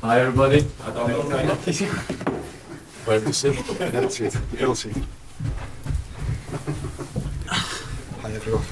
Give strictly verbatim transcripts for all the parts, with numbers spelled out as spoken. Hi everybody. I don't know. Where to sit? That's it. You'll see. Hi everyone.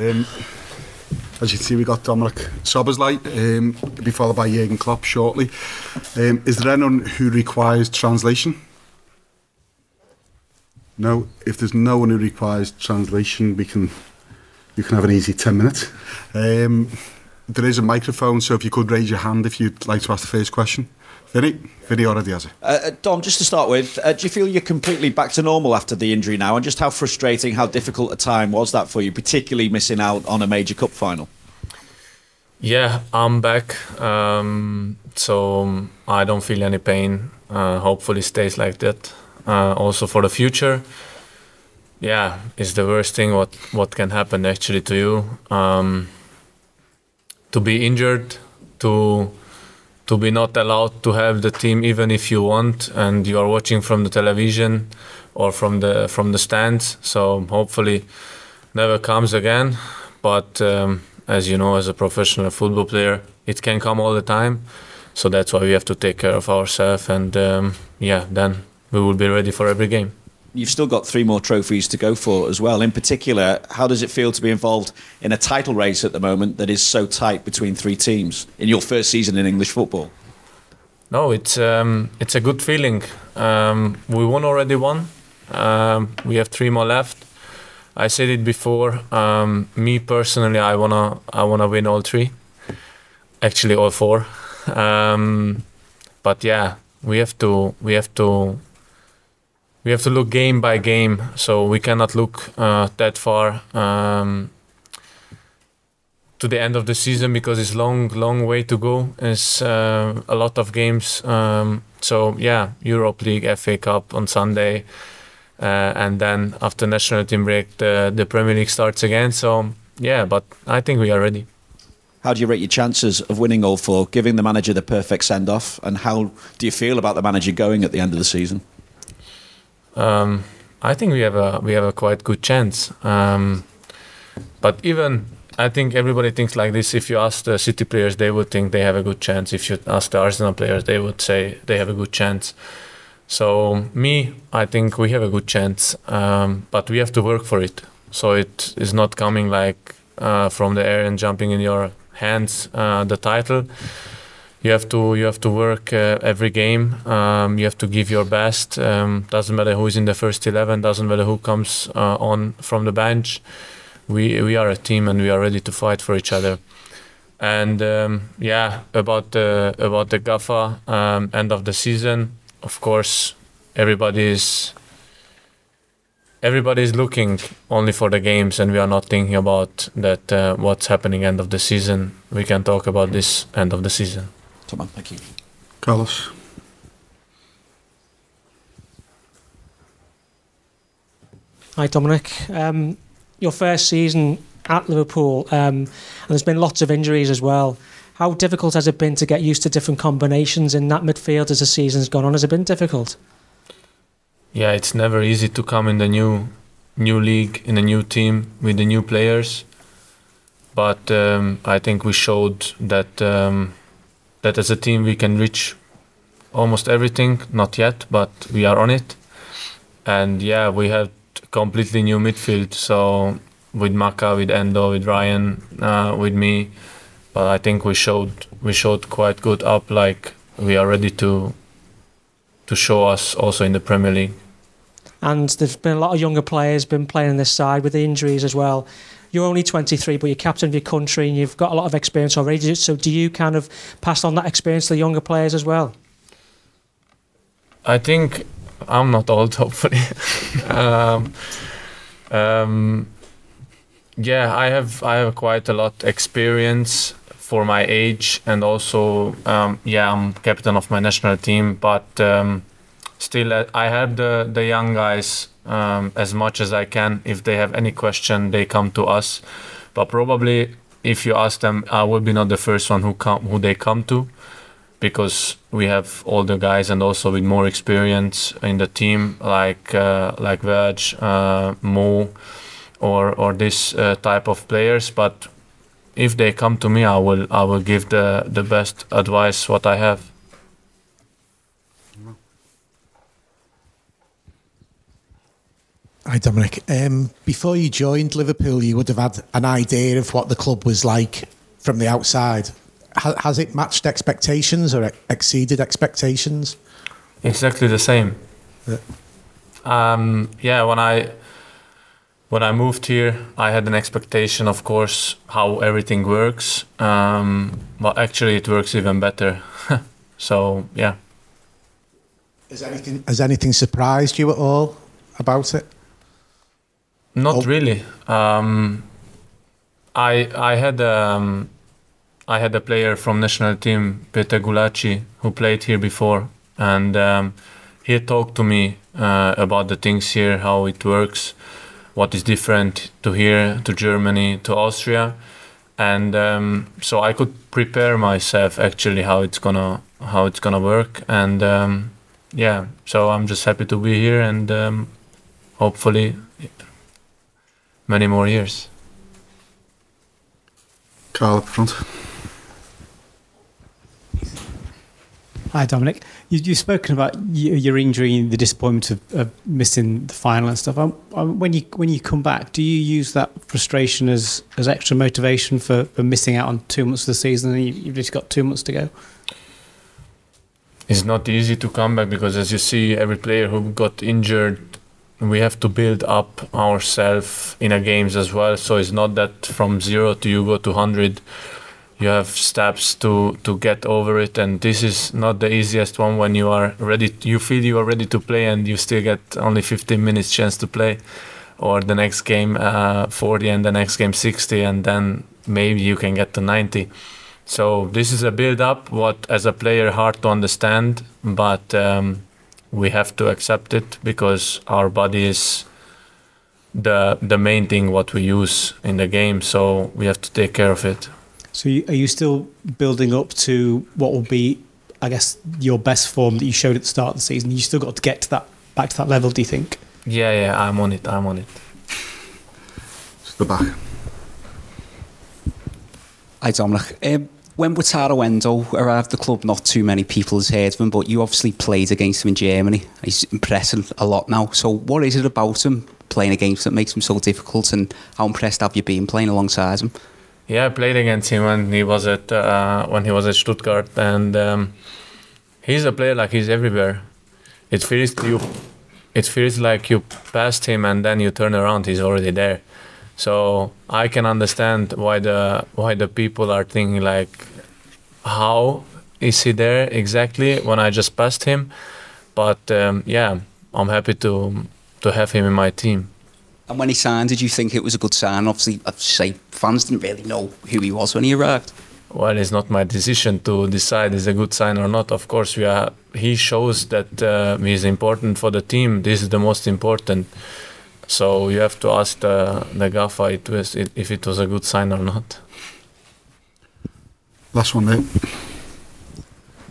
Um, as you can see, we got Dominic Szoboszlai, um, to be followed by Jürgen Klopp shortly. Um, is there anyone who requires translation? No. If there's no one who requires translation, we can you can have an easy ten minutes. Um, There is a microphone, so if you could raise your hand if you'd like to ask the first question. Vinny? Vinny already has it. Uh, Dom, just to start with, uh, do you feel you're completely back to normal after the injury now? And just how frustrating, how difficult a time was that for you, particularly missing out on a major cup final? Yeah, I'm back. Um, so I don't feel any pain. Uh, hopefully it stays like that. Uh, also for the future. Yeah, it's the worst thing what, what can happen actually to you. Um, To be injured, to to be not allowed to have the team even if you want, and you are watching from the television or from the from the stands. So hopefully, never comes again. But um, as you know, as a professional football player, it can come all the time. So that's why we have to take care of ourselves, and um, yeah, then we will be ready for every game. You've still got three more trophies to go for as well. In particular, how does it feel to be involved in a title race at the moment that is so tight between three teams in your first season in English football? No, it's um, it's a good feeling. Um, we won already one. Um, we have three more left. I said it before. Um, me personally, I wanna I wanna win all three. Actually, all four. Um, but yeah, we have to we have to. We have to look game by game, so we cannot look uh, that far um, to the end of the season because it's long, long way to go. It's uh, a lot of games. Um, so yeah, Europa League, F A Cup on Sunday, uh, and then after national team break, the, the Premier League starts again. So yeah, but I think we are ready. How do you rate your chances of winning all four, giving the manager the perfect send-off, and how do you feel about the manager going at the end of the season? Um, I think we have a we have a quite good chance, um, but even I think everybody thinks like this. If you ask the City players, they would think they have a good chance. If you ask the Arsenal players, they would say they have a good chance. So me, I think we have a good chance, um, but we have to work for it. So it is not coming like uh, from the air and jumping in your hands. Uh, the title. You have to you have to work uh, every game. Um, you have to give your best. Um, doesn't matter who is in the first eleven. Doesn't matter who comes uh, on from the bench. We we are a team and we are ready to fight for each other. And um, yeah, about the about the G A F A um, end of the season. Of course, everybody is everybody is looking only for the games, and we are not thinking about that uh, what's happening end of the season. We can talk about this end of the season. Come on, thank you. Carlos. Hi, Dominic. Um, your first season at Liverpool, um, and there's been lots of injuries as well. How difficult has it been to get used to different combinations in that midfield as the season's gone on? Has it been difficult? Yeah, it's never easy to come in the new, new league, in a new team, with the new players. But um, I think we showed that... Um, that as a team we can reach almost everything, not yet, but we are on it. And yeah, we had completely new midfield, so with Maka, with Endo, with Ryan, uh, with me. But I think we showed we showed quite good up, like we are ready to to show us also in the Premier League. And there's been a lot of younger players been playing on this side with the injuries as well. You're only twenty-three, but you're captain of your country and you've got a lot of experience already. So do you kind of pass on that experience to the younger players as well? I think I'm not old, hopefully. um, um, yeah, I have I have quite a lot of experience for my age, and also um, yeah, I'm captain of my national team, but um, still I have the the young guys. Um, as much as I can. If they have any question, they come to us. But probably, if you ask them, I will be not the first one who come who they come to, because we have older guys and also with more experience in the team, like uh, like Verge, uh, Mo, or or this uh, type of players. But if they come to me, I will I will give the the best advice what I have. Hi Dominic. Um, before you joined Liverpool, you would have had an idea of what the club was like from the outside. Ha- has it matched expectations or ex- exceeded expectations? Exactly the same. Yeah. Um, yeah. When I when I moved here, I had an expectation, of course, how everything works. Um, but actually, it works even better. So yeah. Has anything has anything surprised you at all about it? Not oh. really. Um, I I had um, I had a player from national team, Peter Gulacci, who played here before, and um, he talked to me uh, about the things here, how it works, what is different to here, to Germany, to Austria, and um, so I could prepare myself actually how it's gonna how it's gonna work, and um, yeah. So I'm just happy to be here, and um, hopefully many more years. Carl up front. Hi Dominic, you, you've spoken about your injury and the disappointment of, of missing the final and stuff. I, I, when you when you come back, do you use that frustration as, as extra motivation for, for missing out on two months of the season, and you, you've just got two months to go? It's not easy to come back because, as you see, every player who got injured, we have to build up ourselves in a games as well. So it's not that from zero to you go to one hundred, you have steps to, to get over it. And this is not the easiest one when you are ready. You feel you are ready to play and you still get only fifteen minutes chance to play, or the next game uh, forty and the next game sixty, and then maybe you can get to ninety. So this is a build up, what as a player hard to understand, but um, we have to accept it because our body is the the main thing what we use in the game, so we have to take care of it. So you, are you still building up to what will be, I guess, your best form that you showed at the start of the season? You still got to get to that back to that level, do you think? Yeah, yeah, I'm on it, I'm on it. It's the back. Hi Dominic. Um, When Wataru Endo arrived at the club, not too many people has heard of him, but you obviously played against him in Germany. He's impressing a lot now. So what is it about him playing against that makes him so difficult, and how impressed have you been playing alongside him? Yeah, I played against him when he was at uh, when he was at Stuttgart, and um, he's a player like he's everywhere. It feels you, it feels like you passed him and then you turn around, he's already there. So I can understand why the why the people are thinking like, how is he there exactly when I just passed him? But um, yeah, I'm happy to to have him in my team. And when he signed, did you think it was a good sign? Obviously, I'd say fans didn't really know who he was when he arrived. Well, it's not my decision to decide is a good sign or not. Of course, we are. He shows that uh, he's important for the team. This is the most important. So you have to ask the, the gaffer it was, it, if it was a good sign or not. Last one there.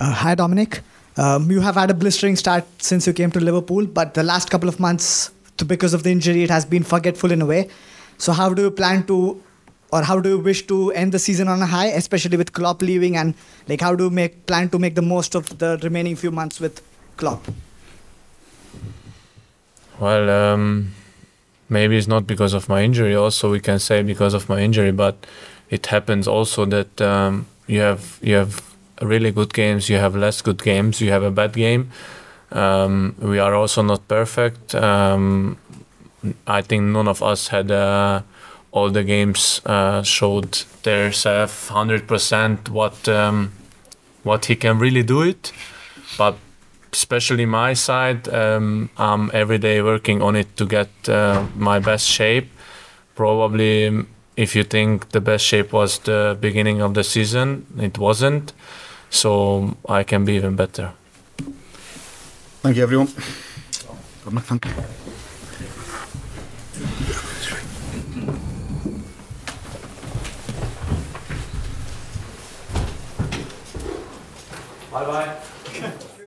Uh, hi Dominic. Um, you have had a blistering start since you came to Liverpool, but the last couple of months, because of the injury, it has been forgetful in a way. So how do you plan to, or how do you wish to end the season on a high, especially with Klopp leaving, and like how do you make plan to make the most of the remaining few months with Klopp? Well, um... maybe it's not because of my injury, also we can say because of my injury, but it happens also that um, you have you have really good games, you have less good games, you have a bad game. Um, we are also not perfect. Um, I think none of us had uh, all the games uh, showed their self one hundred percent what, um, what he can really do it, but especially my side, um, I'm every day working on it to get uh, my best shape. Probably, if you think the best shape was the beginning of the season, it wasn't. So I can be even better. Thank you, everyone. Thank you. Bye bye.